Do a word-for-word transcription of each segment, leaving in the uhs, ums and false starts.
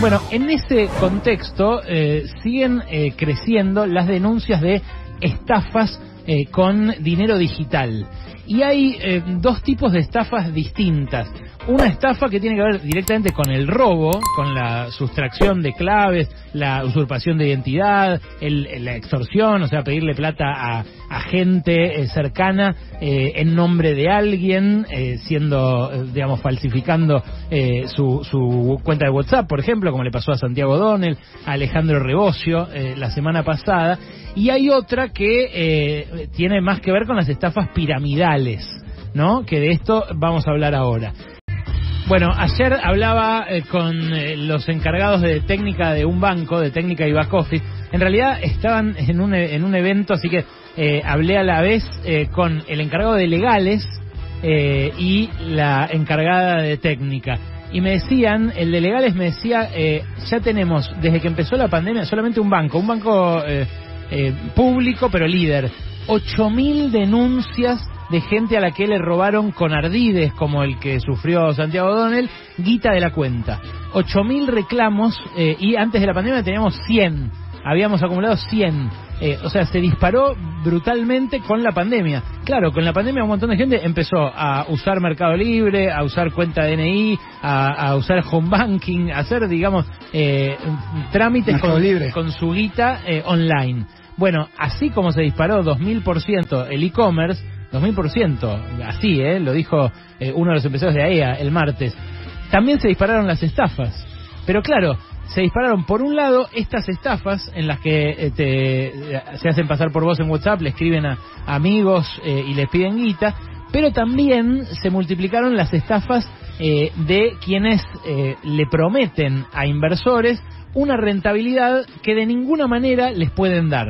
Bueno, en ese contexto eh, siguen eh, creciendo las denuncias de estafas eh, con dinero digital. Y hay eh, dos tipos de estafas distintas. Una estafa que tiene que ver directamente con el robo, con la sustracción de claves, la usurpación de identidad, el, la extorsión, o sea, pedirle plata a, a gente eh, cercana eh, en nombre de alguien, eh, siendo, eh, digamos, falsificando eh, su, su cuenta de WhatsApp, por ejemplo, como le pasó a Santiago O'Donnell, a Alejandro Rebocio eh, la semana pasada. Y hay otra que eh, tiene más que ver con las estafas piramidales, ¿no? Que de esto vamos a hablar ahora. Bueno, ayer hablaba eh, con eh, los encargados de técnica de un banco, de técnica y back office. En realidad estaban en un, en un evento, así que eh, hablé a la vez eh, con el encargado de legales eh, y la encargada de técnica. Y me decían, el de legales me decía, eh, ya tenemos, desde que empezó la pandemia, solamente un banco, un banco eh, eh, público pero líder, ocho mil denuncias de gente a la que le robaron con ardides, como el que sufrió Santiago O'Donnell, guita de la cuenta. ocho mil reclamos, eh, y antes de la pandemia teníamos cien, habíamos acumulado cien. Eh, o sea, se disparó brutalmente con la pandemia. Claro, con la pandemia un montón de gente empezó a usar Mercado Libre, a usar Cuenta D N I, a, a usar Home Banking, a hacer, digamos, eh, trámites con, con su guita eh, online. Bueno, así como se disparó dos mil por ciento el e-commerce, dos mil por ciento, así, ¿eh? Lo dijo eh, uno de los empresarios de A E A el martes. También se dispararon las estafas. Pero claro, se dispararon por un lado estas estafas en las que eh, te, se hacen pasar por vos en WhatsApp, le escriben a amigos eh, y les piden guita. Pero también se multiplicaron las estafas eh, de quienes eh, le prometen a inversores una rentabilidad que de ninguna manera les pueden dar.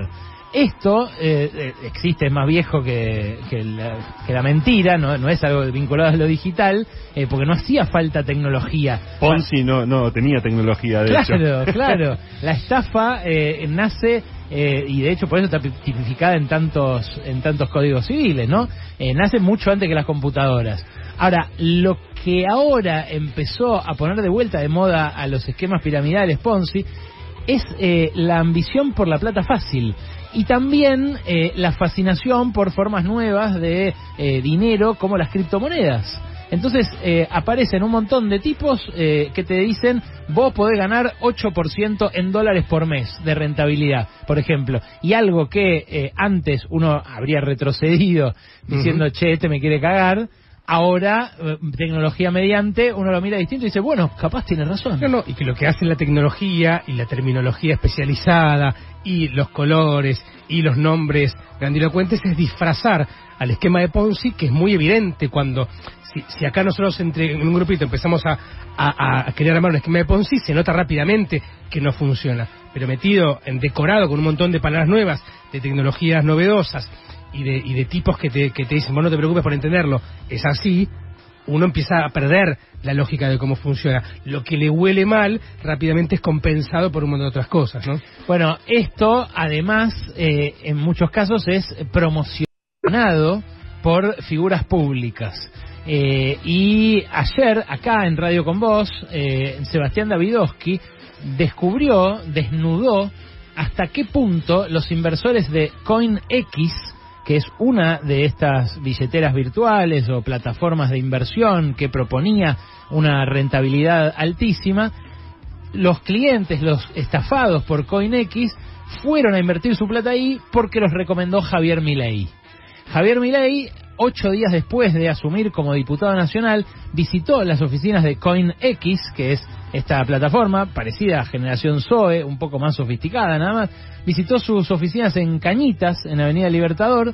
Esto eh, existe, es más viejo que, que, la, que la mentira, no, no es algo vinculado a lo digital, eh, porque no hacía falta tecnología. Ponzi no, no tenía tecnología, de hecho. Claro, claro. La estafa eh, nace, eh, y de hecho por eso está tipificada en tantos, en tantos códigos civiles, ¿no? Eh, nace mucho antes que las computadoras. Ahora, lo que ahora empezó a poner de vuelta de moda a los esquemas piramidales Ponzi es eh, la ambición por la plata fácil. Y también eh, la fascinación por formas nuevas de eh, dinero como las criptomonedas. Entonces eh, aparecen un montón de tipos eh, que te dicen vos podés ganar ocho por ciento en dólares por mes de rentabilidad, por ejemplo. Y algo que eh, antes uno habría retrocedido diciendo, uh-huh. che, este me quiere cagar. Ahora, tecnología mediante, uno lo mira distinto y dice, bueno, capaz tiene razón. No, no, y que lo que hace la tecnología y la terminología especializada y los colores y los nombres grandilocuentes es disfrazar al esquema de Ponzi, que es muy evidente cuando... Si, si acá nosotros entre, en un grupito empezamos a, a, a querer armar un esquema de Ponzi, se nota rápidamente que no funciona. Pero metido, en decorado con un montón de palabras nuevas, de tecnologías novedosas y de, y de tipos que te, que te dicen, vos no te preocupes por entenderlo, es así, uno empieza a perder la lógica de cómo funciona. Lo que le huele mal rápidamente es compensado por un montón de otras cosas, ¿no? Bueno, esto además eh, en muchos casos es promocionado por figuras públicas. Eh, y ayer, acá en Radio Con Vos, eh, Sebastián Davidovsky descubrió, desnudó, hasta qué punto los inversores de CoinX, que es una de estas billeteras virtuales o plataformas de inversión que proponía una rentabilidad altísima, los clientes, los estafados por CoinX, fueron a invertir su plata ahí porque los recomendó Javier Milei. Javier Milei, ocho días después de asumir como diputado nacional, visitó las oficinas de CoinX, que es esta plataforma parecida a Generación Zoe, un poco más sofisticada nada más. Visitó sus oficinas en Cañitas, en Avenida Libertador,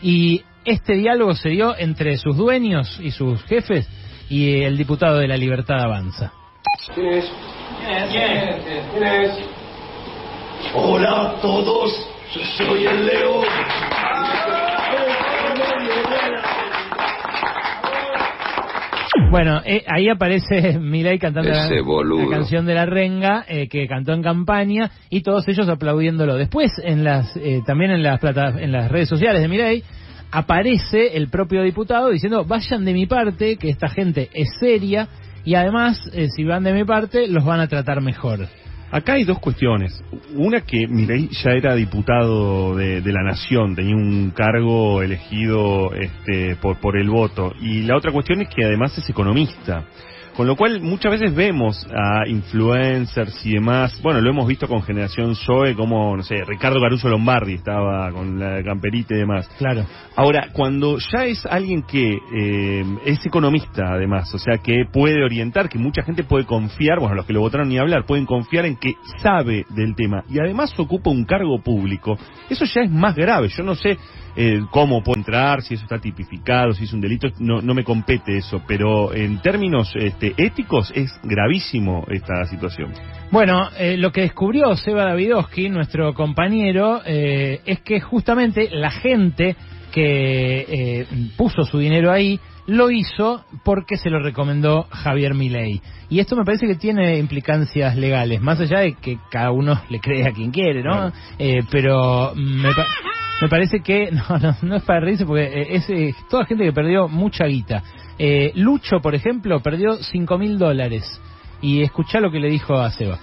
y este diálogo se dio entre sus dueños y sus jefes y el diputado de la Libertad Avanza. ¿Quién es? ¿Quién es? ¿Quién es? ¿Quién es? Hola a todos, yo soy el Leo. Bueno, eh, ahí aparece Milei cantando la, la canción de la renga eh, que cantó en campaña y todos ellos aplaudiéndolo. Después, en las eh, también en las, plata, en las redes sociales de Milei, aparece el propio diputado diciendo, vayan de mi parte, que esta gente es seria y además, eh, si van de mi parte, los van a tratar mejor. Acá hay dos cuestiones. Una, que Milei ya era diputado de, de la Nación, tenía un cargo elegido este, por, por el voto. Y la otra cuestión es que además es economista. Con lo cual, muchas veces vemos a influencers y demás, bueno, lo hemos visto con Generación Zoe, como, no sé, Ricardo Caruso Lombardi estaba con la camperita y demás. Claro. Ahora, cuando ya es alguien que eh, es economista, además, o sea, que puede orientar, que mucha gente puede confiar, bueno, los que lo votaron ni hablar, pueden confiar en que sabe del tema, y además ocupa un cargo público, eso ya es más grave. Yo no sé eh, cómo puede entrar, si eso está tipificado, si es un delito, no, no me compete eso, pero en términos... Eh, éticos es gravísimo esta situación. Bueno, eh, lo que descubrió Seba Davidovsky, nuestro compañero, eh, es que justamente la gente que eh, puso su dinero ahí lo hizo porque se lo recomendó Javier Milei. Y esto me parece que tiene implicancias legales, más allá de que cada uno le cree a quien quiere, ¿no? Claro. Eh, pero me, pa me parece que no, no, no es para reírse, porque es eh, toda gente que perdió mucha guita. Eh, Lucho, por ejemplo, perdió cinco mil dólares. Y escuchá lo que le dijo a Seba.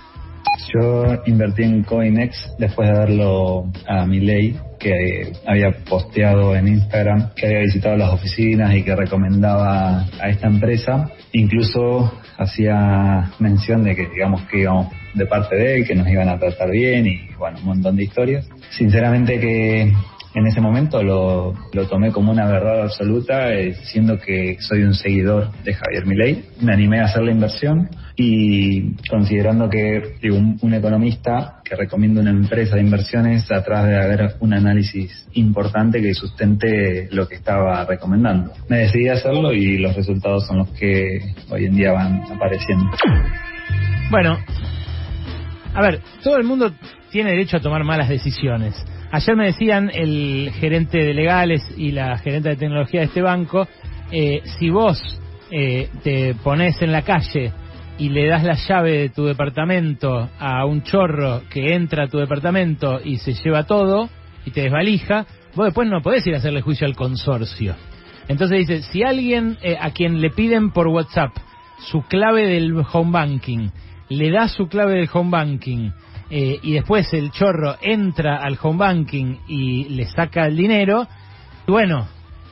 Yo invertí en CoinX después de verlo a Milei, que había posteado en Instagram que había visitado las oficinas y que recomendaba a esta empresa. Incluso hacía mención de que, digamos, que íbamos de parte de él, que nos iban a tratar bien y, bueno, un montón de historias. Sinceramente que... en ese momento lo, lo tomé como una verdad absoluta, eh, siendo que soy un seguidor de Javier Milei. Me animé a hacer la inversión y considerando que digo, un, un economista que recomienda una empresa de inversiones atrás de haber un análisis importante que sustente lo que estaba recomendando. Me decidí a hacerlo y los resultados son los que hoy en día van apareciendo. Bueno, a ver, todo el mundo tiene derecho a tomar malas decisiones. Ayer me decían el gerente de legales y la gerente de tecnología de este banco, eh, si vos eh, te pones en la calle y le das la llave de tu departamento a un chorro que entra a tu departamento y se lleva todo y te desvalija, vos después no podés ir a hacerle juicio al consorcio. Entonces dice, si alguien eh, a quien le piden por WhatsApp su clave del Home Banking, le da su clave del Home Banking... Eh, y después el chorro entra al Home Banking y le saca el dinero, bueno,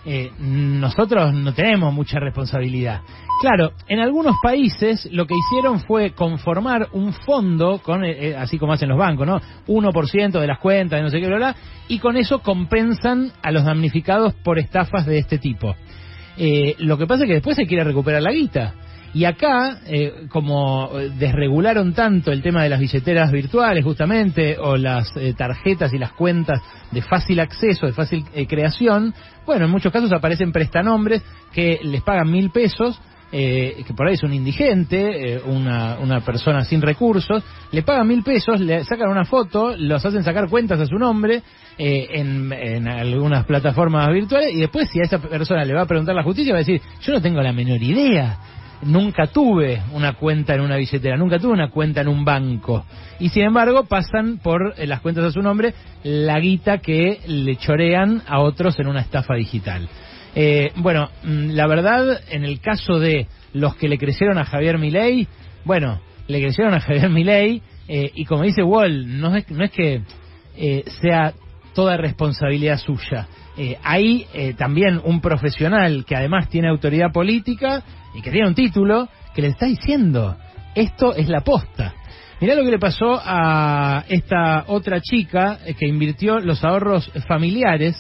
eh, nosotros no tenemos mucha responsabilidad. Claro, en algunos países lo que hicieron fue conformar un fondo, con eh, así como hacen los bancos, ¿no? uno por ciento de las cuentas, de no sé qué, bla, bla, y con eso compensan a los damnificados por estafas de este tipo. Eh, lo que pasa es que después se quiere recuperar la guita. Y acá, eh, como desregularon tanto el tema de las billeteras virtuales, justamente, o las eh, tarjetas y las cuentas de fácil acceso, de fácil eh, creación, bueno, en muchos casos aparecen prestanombres que les pagan mil pesos, eh, que por ahí es un indigente, eh, una, una persona sin recursos, le pagan mil pesos, le sacan una foto, los hacen sacar cuentas a su nombre eh, en, en algunas plataformas virtuales, y después si a esa persona le va a preguntar la justicia, va a decir, yo no tengo la menor idea. Nunca tuve una cuenta en una billetera, nunca tuve una cuenta en un banco. Y sin embargo pasan por las cuentas a su nombre la guita que le chorean a otros en una estafa digital. Eh, bueno, la verdad, en el caso de los que le creyeron a Javier Milei, bueno, le creyeron a Javier Milei eh, y como dice Wall, no es, no es que eh, sea toda responsabilidad suya. Eh, hay eh, también un profesional que además tiene autoridad política y que tiene un título que le está diciendo, esto es la posta. Mirá lo que le pasó a esta otra chica que invirtió los ahorros familiares,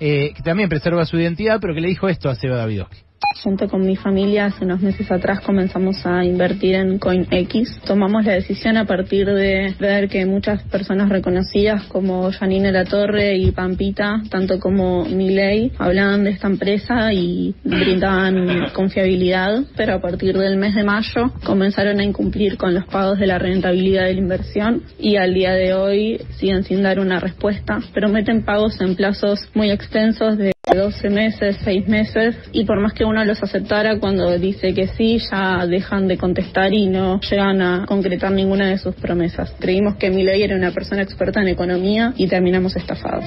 eh, que también preserva su identidad, pero que le dijo esto a Seba Davidovsky. Junto con mi familia hace unos meses atrás comenzamos a invertir en CoinX. Tomamos la decisión a partir de ver que muchas personas reconocidas como Janine La Torre y Pampita, tanto como Milei, hablaban de esta empresa y brindaban confiabilidad, pero a partir del mes de mayo comenzaron a incumplir con los pagos de la rentabilidad de la inversión y al día de hoy siguen sin dar una respuesta. Prometen pagos en plazos muy extensos de doce meses, seis meses, y por más que uno los aceptara, cuando dice que sí, ya dejan de contestar y no llegan a concretar ninguna de sus promesas. Creímos que Milei era una persona experta en economía y terminamos estafados.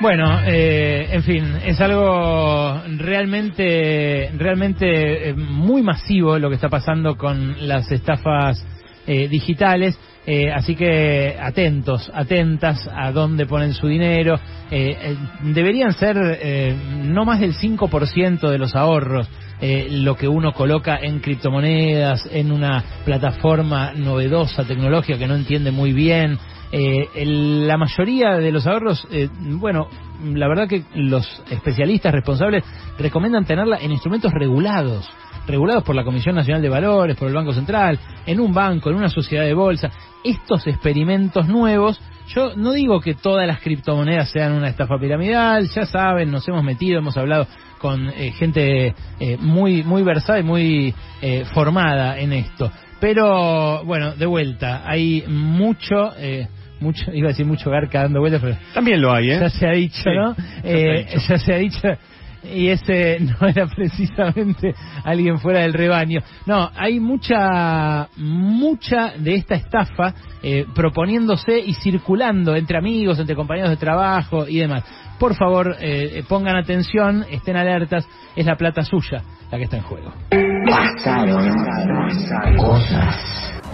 Bueno, eh, en fin, es algo realmente, realmente muy masivo lo que está pasando con las estafas eh, digitales. Eh, así que atentos, atentas a dónde ponen su dinero. Eh, eh, deberían ser eh, no más del cinco por ciento de los ahorros eh, lo que uno coloca en criptomonedas, en una plataforma novedosa, tecnológica que no entiende muy bien. Eh, el, la mayoría de los ahorros, eh, bueno, la verdad que los especialistas responsables recomiendan tenerla en instrumentos regulados. regulados por la Comisión Nacional de Valores, por el Banco Central, en un banco, en una sociedad de bolsa. Estos experimentos nuevos, yo no digo que todas las criptomonedas sean una estafa piramidal, ya saben, nos hemos metido, hemos hablado con eh, gente eh, muy muy versada y muy eh, formada en esto. Pero, bueno, de vuelta, hay mucho... Eh, mucho iba a decir mucho garca dando vueltas, pero... También lo hay, ¿eh? Ya se ha dicho, sí, ¿no? Eh, ya, se ha dicho. ya se ha dicho... Y ese no era precisamente alguien fuera del rebaño. No, hay mucha, mucha de esta estafa eh, proponiéndose y circulando entre amigos, entre compañeros de trabajo y demás. Por favor, eh, pongan atención, estén alertas, es la plata suya la que está en juego. Pasaron cosas.